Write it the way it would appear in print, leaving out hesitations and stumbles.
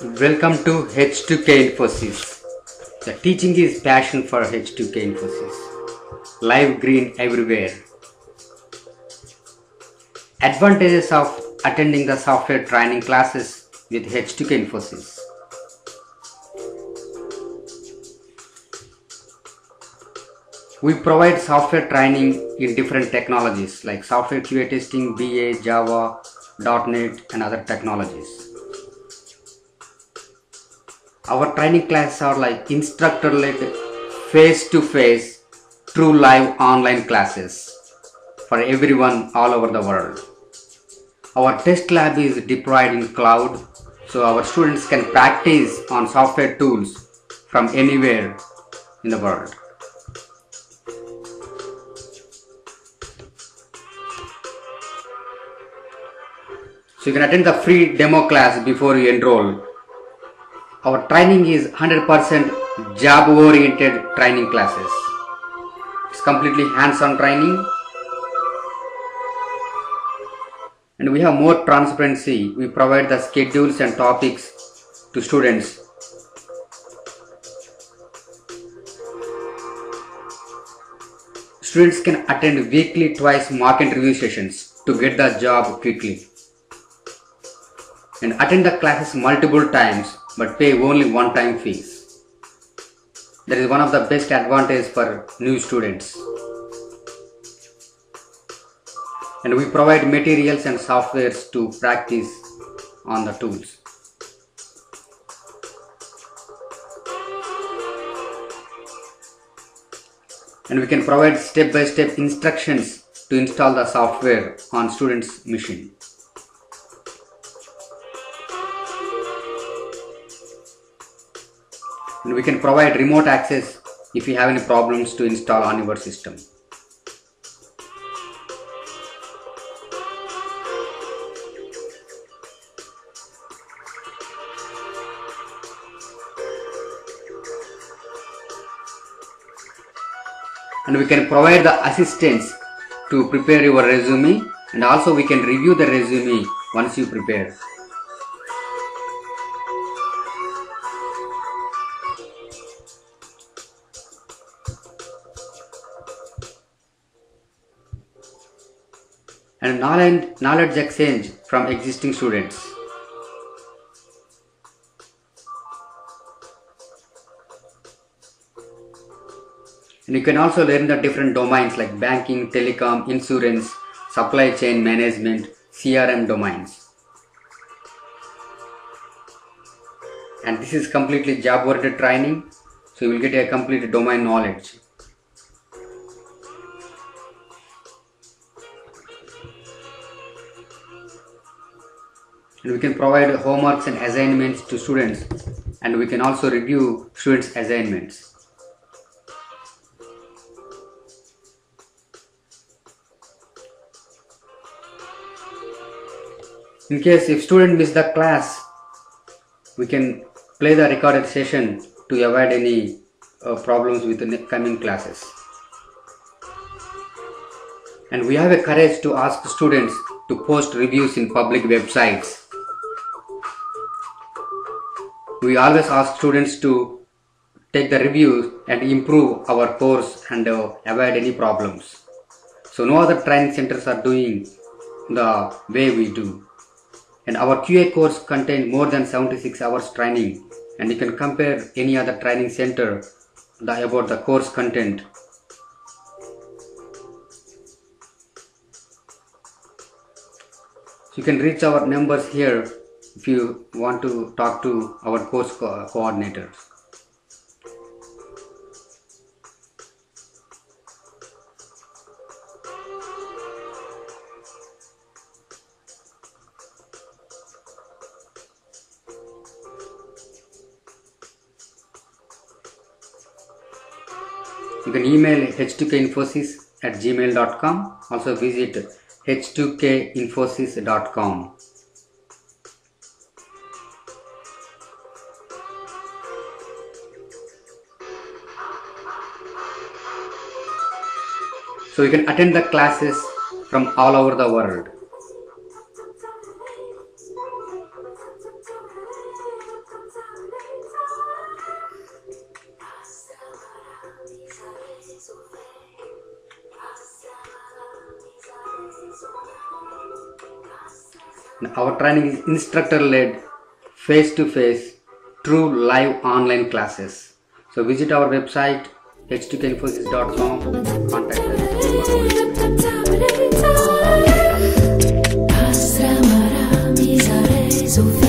Welcome to H2K Infosys. The teaching is passion for H2K Infosys. Live green everywhere. Advantages of attending the software training classes with H2K Infosys. We provide software training in different technologies like software QA testing, BA, Java, .NET and other technologies. Our training classes are like instructor-led, face-to-face, true live online classes for everyone all over the world. Our test lab is deployed in cloud, so our students can practice on software tools from anywhere in the world. So you can attend the free demo class before you enroll. Our training is 100% job-oriented training classes. It's completely hands-on training. And we have more transparency. We provide the schedules and topics to students. Students can attend weekly twice mock interview sessions to get the job quickly. And attend the classes multiple times, but pay only one-time fees. That is one of the best advantages for new students. And we provide materials and softwares to practice on the tools. And we can provide step-by-step instructions to install the software on students' machine. And we can provide remote access if you have any problems to install on your system. And we can provide the assistance to prepare your resume, and also we can review the resume once you prepare. And knowledge exchange from existing students. And you can also learn the different domains like banking, telecom, insurance, supply chain management, CRM domains. And this is completely job-oriented training, so you will get a complete domain knowledge. And we can provide homeworks and assignments to students, and we can also review students' assignments. In case if student miss the class, we can play the recorded session to avoid any problems with the coming classes. And we have a courage to ask students to post reviews in public websites. We always ask students to take the reviews and improve our course and avoid any problems. So no other training centers are doing the way we do. And our QA course contains more than 76 hours training, and you can compare any other training center about the course content. You can reach our numbers here if you want to talk to our course coordinators. You can email h2kinfosys@gmail.com. Also visit h2kinfosys.com. So you can attend the classes from all over the world. Our training is instructor-led, face-to-face, true live online classes. So visit our website h2kinfosys.com. Contact us.